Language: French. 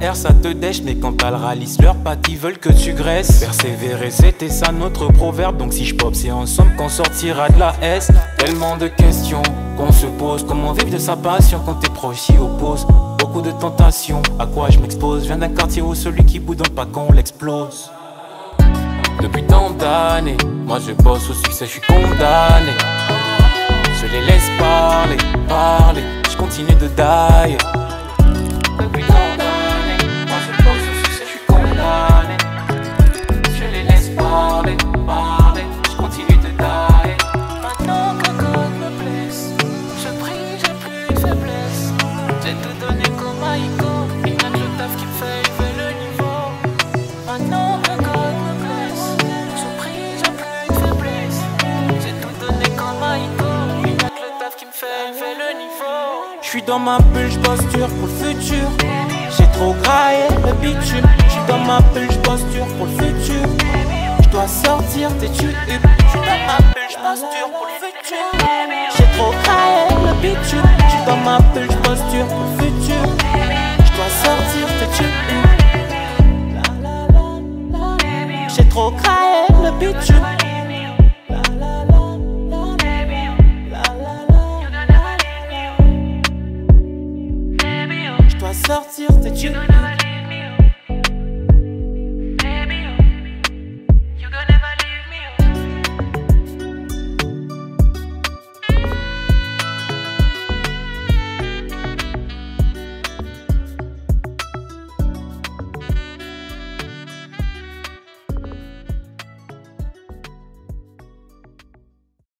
RR ça te dèche, mais quand t'as le ralice, leurs pattes ils veulent que tu graisses. Persévérer c'était ça notre proverbe, donc si je pop c'est ensemble qu'on sortira de la S. Tellement de questions qu'on se pose, comment vivre de sa passion quand tes proches s'y opposent. Beaucoup de tentations, à quoi je m'expose. Je viens d'un quartier où celui qui boude dans le paquet on l'explose. Depuis tant d'années, moi je bosse au succès, je suis condamné. Je les laisse parler, parler, je continue de die. Depuis tant d'années, moi je bosse au succès, je suis condamné. Je les laisse parler, parler, je continue de die. Maintenant que God me blesse, je prie, j'ai plus de faiblesse. J'ai tout donné comme Maïko, il n'y a que le taf qui me fait élever le niveau. Maintenant que God me blesse, je prie, j'ai plus de faiblesse. J'ai tout donné comme Maïko, il n'y a que le taf qui me fait élever le niveau. J'suis dans ma bulle, j'posture pour le futur. J'ai trop graillé le bitume. J'suis dans ma bulle, j'posture pour le futur. J'dois sortir des tubes. J'suis dans ma bulle, j'posture pour le futur. J'ai trop graillé le bitume. J'suis dans ma bulle, j'posture pour le futur. J'dois sortir.